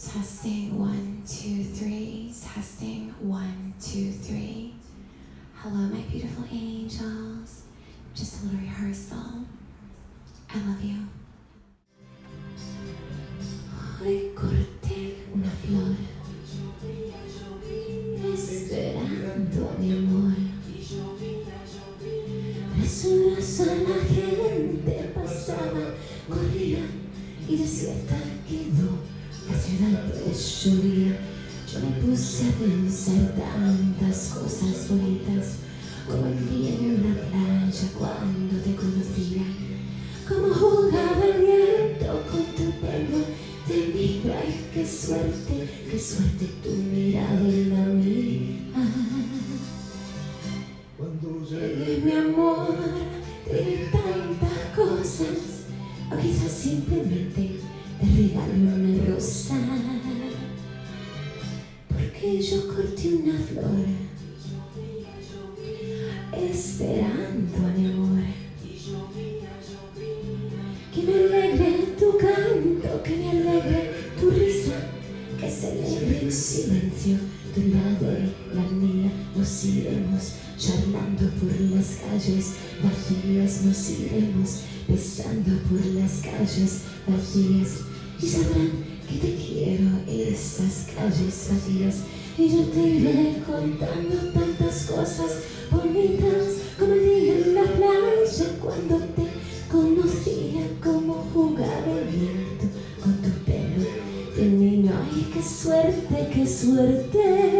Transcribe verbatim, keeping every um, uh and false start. Testing one, two, three. Testing one, two, three. Hello, my beautiful angels. Just a little rehearsal. I love you. Recorté una flor, esperando mi amor. Tras un lazo la gente pasaba, corría y desierta quedó la ciudad de lluvia. Yo me puse a pensar tantas cosas bonitas, como el día en una playa cuando te conocía, como jugaba el viento con tu pelo. Te miro, ay, qué suerte, qué suerte tu mirada en la mía. Cuando llegue mi amor, tiene tantas cosas, o quizás simplemente te regalo una rosa. Porque yo corté una flor, esperando a mi amor, que me alegre tu canto, que me alegre tu risa, que celebre en silencio tu lado y la mía. Nos iremos charlando por las calles vacías, nos iremos besando por las calles vacías, y sabrán que te quiero esas calles vacías. Y yo te iré contando tantas cosas bonitas, como el día en la playa cuando te conocía, cómo jugaba el viento con tu pelo de niño. Ay, qué suerte, qué suerte.